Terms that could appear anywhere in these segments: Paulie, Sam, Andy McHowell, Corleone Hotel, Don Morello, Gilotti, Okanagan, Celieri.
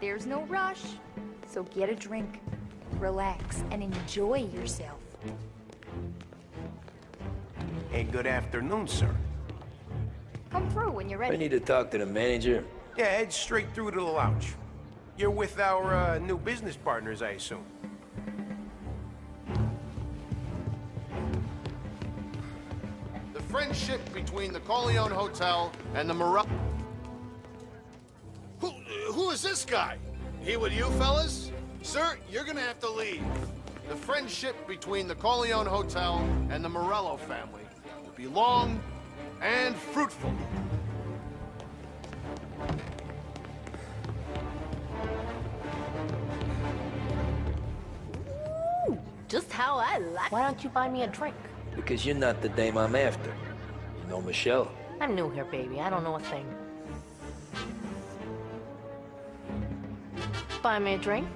There's no rush, so get a drink, relax, and enjoy yourself. Hey, good afternoon, sir. Come through when you're ready. I need to talk to the manager. Yeah, head straight through to the lounge. You're with our new business partners, I assume. The friendship between the Corleone Hotel and the Morello. Who is this guy? He with you, fellas? Sir, you're gonna have to leave. The friendship between the Corleone Hotel and the Morello family will be long and fruitful. Ooh, just how I like. Why don't you buy me a drink? Because you're not the dame I'm after. You know Michelle. I'm new here, baby. I don't know a thing. Buy me a drink.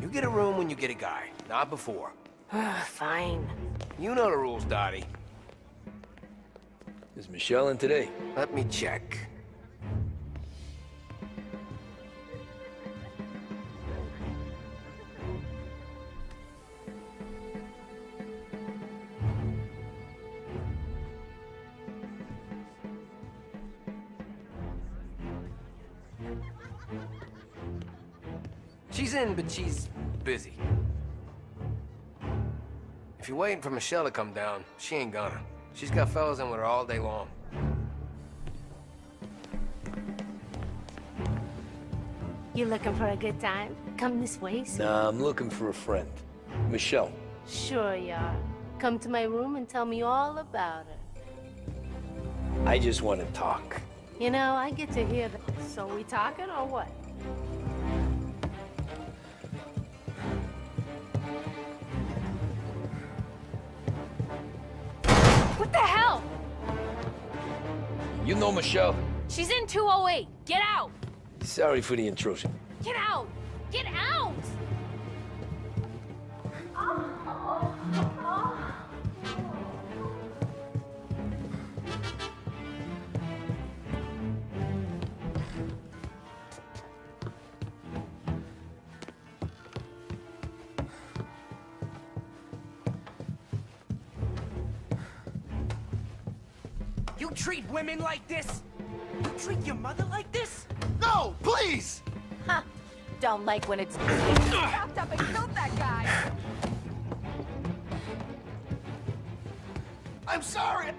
You get a room when you get a guy, not before. Fine. You know the rules, Dottie. Is Michelle in today? Let me check. She's in, but she's busy. If you're waiting for Michelle to come down, she ain't gonna. She's got fellas in with her all day long. You looking for a good time? Come this way, sir. Nah, I'm looking for a friend. Michelle. Sure you are. Come to my room and tell me all about her. I just want to talk. You know, I get to hear that. So we talking or what? What the hell? You know Michelle. She's in 208. Get out. Sorry for the intrusion. Get out. Get out. You treat women like this? You treat your mother like this? No, please! Huh. Don't like when it's wrapped up and killed that guy. I'm sorry!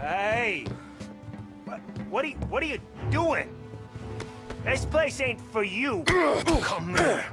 Hey, what are you doing? This place ain't for you. Come here.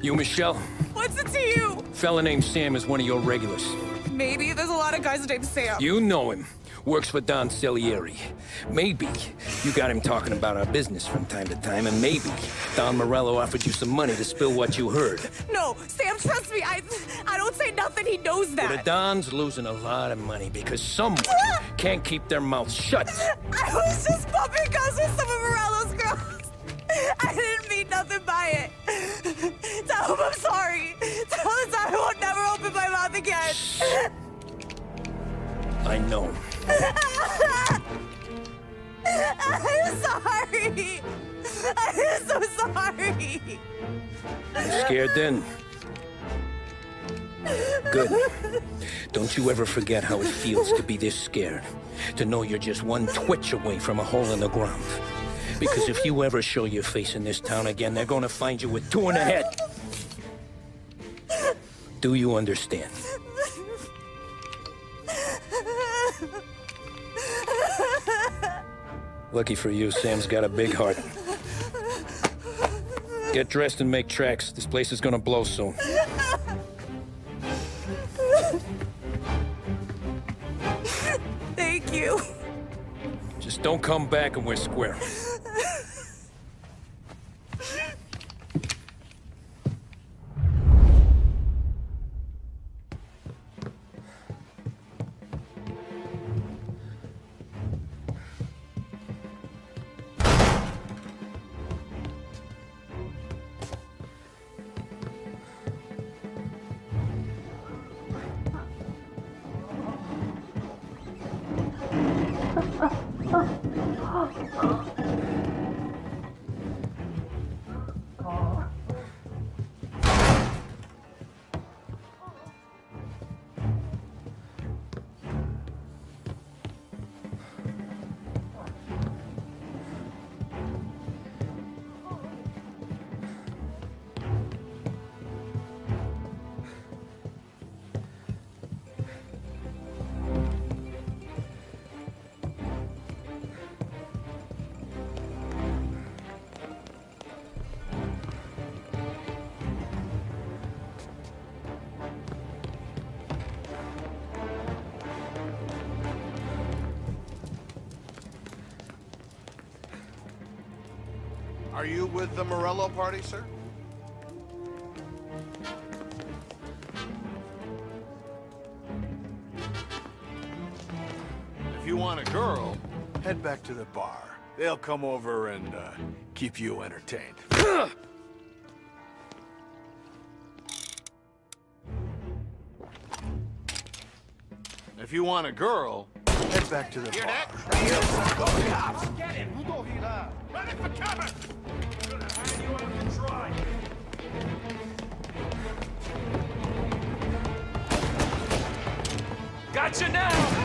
You, Michelle? What's it to you? Fella named Sam is one of your regulars. Maybe. There's a lot of guys named Sam. You know him. Works for Don Celieri. Maybe you got him talking about our business from time to time, and maybe Don Morello offered you some money to spill what you heard. No, Sam, trust me. I don't say nothing. He knows that. Well, the Don's losing a lot of money because someone can't keep their mouths shut. I was just bumping guns with some of Morello's girls. I didn't mean nothing by it. Tell him I'm sorry. Tell him I won't never open my mouth again. I know. I'm sorry. I'm so sorry. You scared then? Good. Don't you ever forget how it feels to be this scared. To know you're just one twitch away from a hole in the ground. Because if you ever show your face in this town again, they're gonna find you with two in the head. Do you understand? Lucky for you, Sam's got a big heart. Get dressed and make tracks. This place is gonna blow soon. Thank you. Just don't come back and we're square. Are you with the Morello party, sir? If you want a girl, head back to the bar. They'll come over and keep you entertained. If you want a girl, head back to the bar. Ready for cover! I'm gonna hang you out to dry. Gotcha now!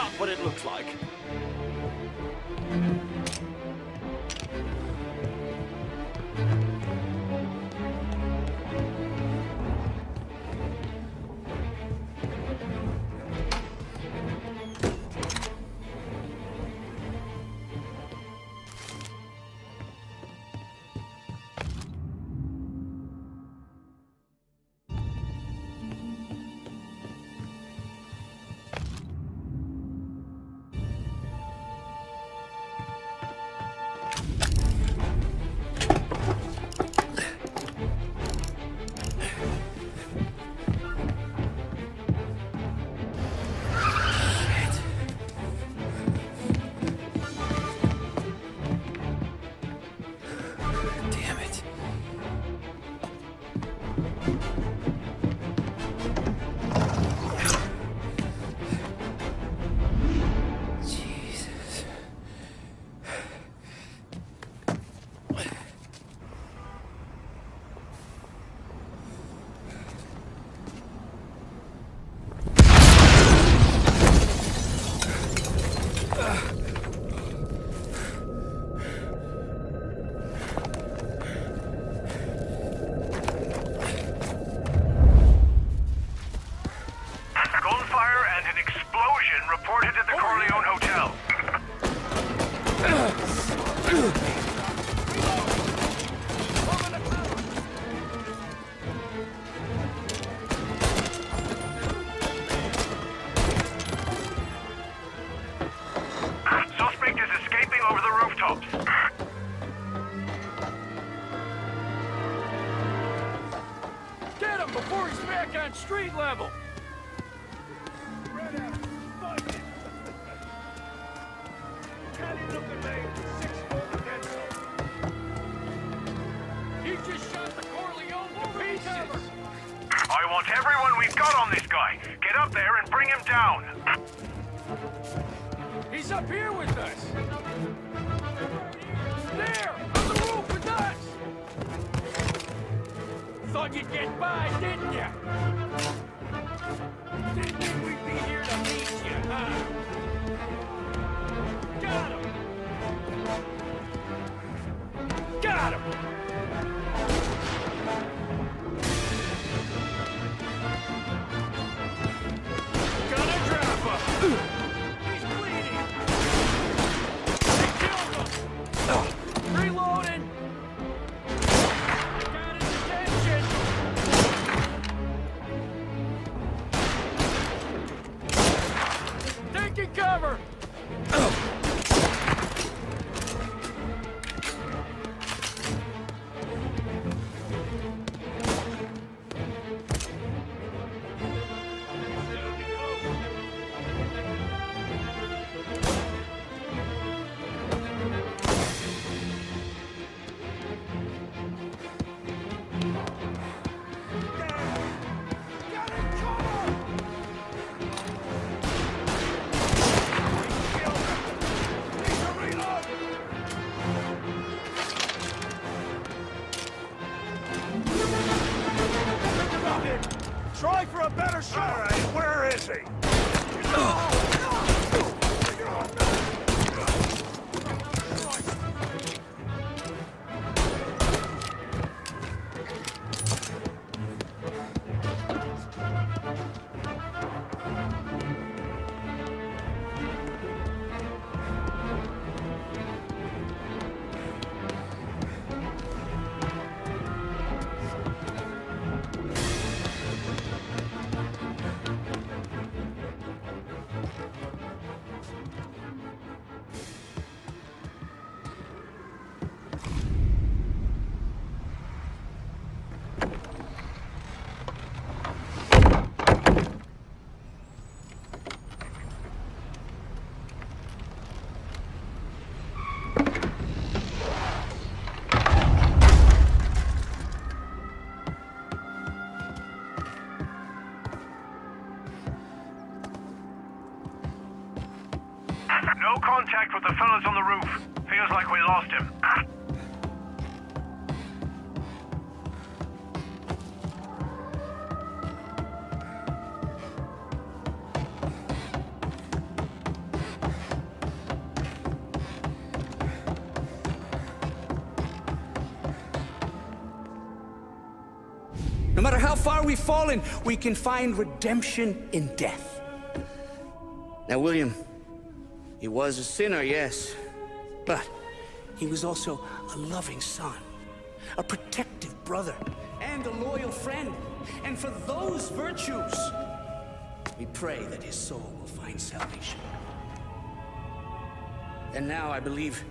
not what it looks like. Reported at the Corleone Hotel. Suspect is escaping over the rooftops. Get him before he's back on street level. I want everyone we've got on this guy. Get up there and bring him down. He's up here with us. There, on the roof with us. Thought you'd get by, didn't ya? Didn't think we'd be here to meet you, huh? Got him. Got him. Cover! Try for a better shot! All right, where is he? No contact with the fellas on the roof. Feels like we lost him. No matter how far we've fallen, we can find redemption in death. Now, William, he was a sinner, yes, but he was also a loving son, a protective brother, and a loyal friend. And for those virtues, we pray that his soul will find salvation. And now, I believe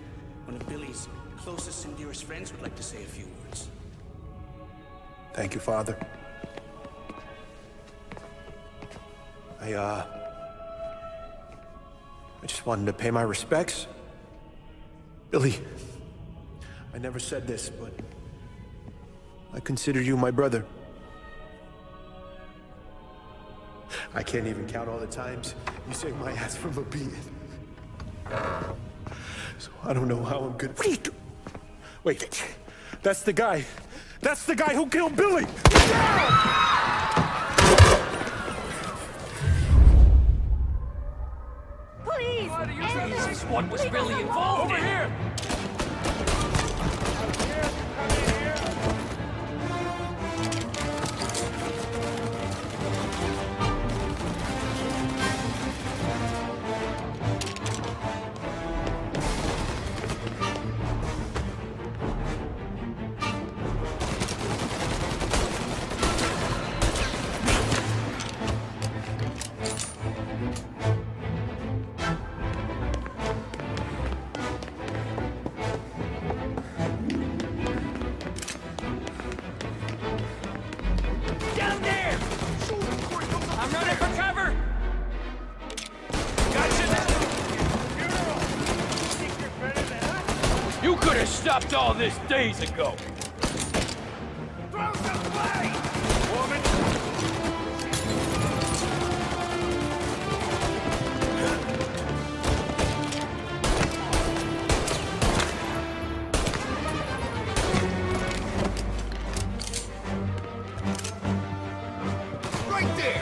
one of Billy's closest and dearest friends would like to say a few words. Thank you, Father. I just wanted to pay my respects. Billy, I never said this, but I consider you my brother. I can't even count all the times you saved my ass from a beating. So I don't know how I'm good. What are you doing? Wait, that's the guy. That's the guy who killed Billy! Please! Jesus, what was really involved? Over here! Stopped all this days ago. Throw some blade, woman. Right there.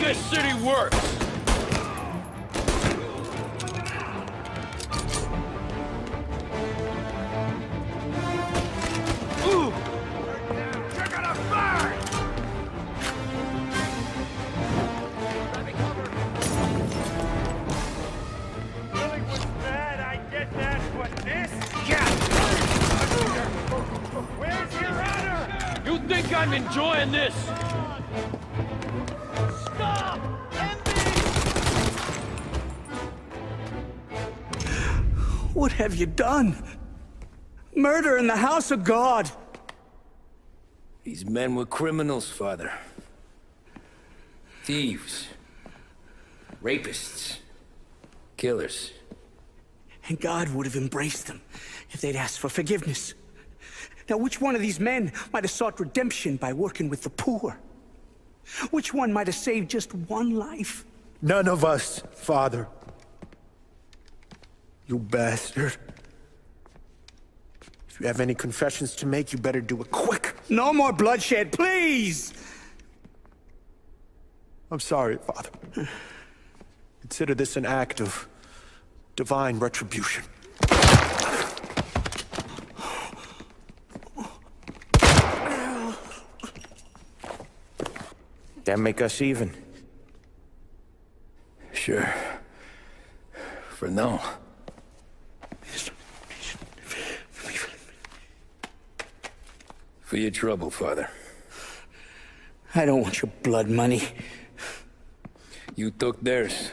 This city works. Ooh. You're gonna burn. Billy was bad, I get that, but this? Yeah. Where's your honor? You think I'm enjoying this? What have you done? Murder in the house of God! These men were criminals, Father. Thieves. Rapists. Killers. And God would have embraced them if they'd asked for forgiveness. Now, which one of these men might have sought redemption by working with the poor? Which one might have saved just one life? None of us, Father. You bastard. If you have any confessions to make, you better do it quick. No more bloodshed, please! I'm sorry, Father. Consider this an act of divine retribution. That make us even? Sure. For now. For your trouble, Father. I don't want your blood money. You took theirs.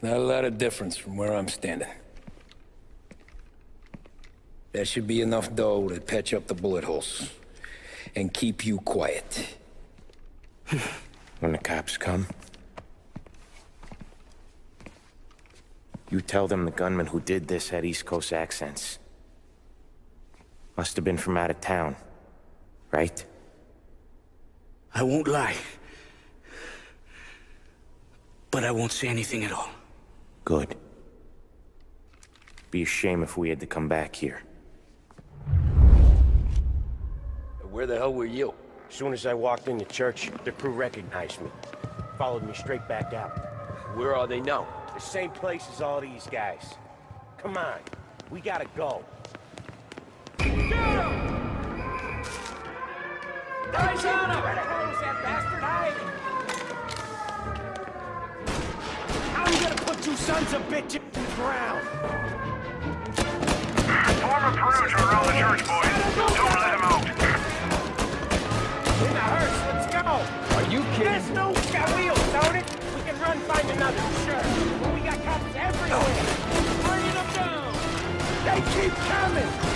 Not a lot of difference from where I'm standing. That should be enough dough to patch up the bullet holes. And keep you quiet. When the cops come, you tell them the gunman who did this had East Coast accents. Must have been from out of town, right? I won't lie. But I won't say anything at all. Good. Be a shame if we had to come back here. where the hell were you? As soon as I walked in the church, the crew recognized me. Followed me straight back out. Where are they now? The same place as all these guys. Come on, we gotta go. Shoot him! Guys on him! Where the hell is that bastard hiding? How are you gonna put you sons of bitches in the ground? Former crews are around the church, boys. Don't let them out. In the hearse, let's go! Are you kidding? There's no... We got wheels, don't it? We can run, find another, sure. But we got cops everywhere! Burning them down! They keep coming!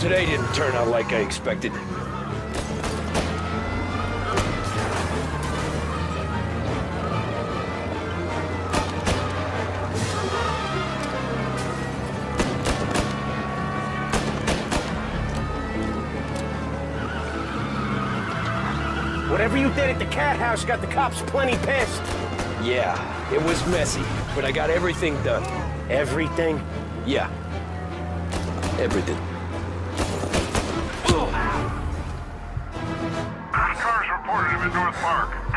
Today didn't turn out like I expected. Whatever you did at the cat house got the cops plenty pissed. Yeah, it was messy, but I got everything done. Everything? Yeah. Everything. In North Park. The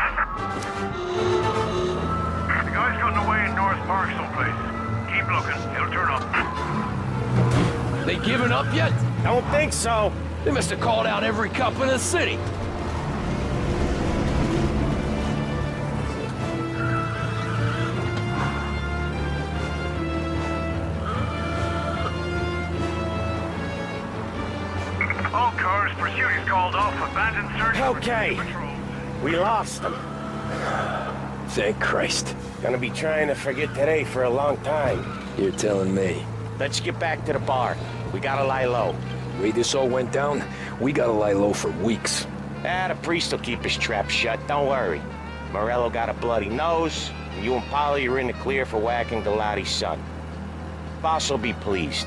guy's gotten away in North Park someplace. Keep looking, he'll turn up. They giving up yet? Don't think so. They must have called out every cop in the city. All cars, pursuit is called off, abandoned search. Okay. We lost them. Thank Christ. Gonna be trying to forget today for a long time. You're telling me. Let's get back to the bar. We gotta lie low. The way this all went down, we gotta lie low for weeks. Ah, the priest will keep his trap shut, don't worry. Morello got a bloody nose, and you and Paulie are in the clear for whacking Gilotti's son. Boss will be pleased.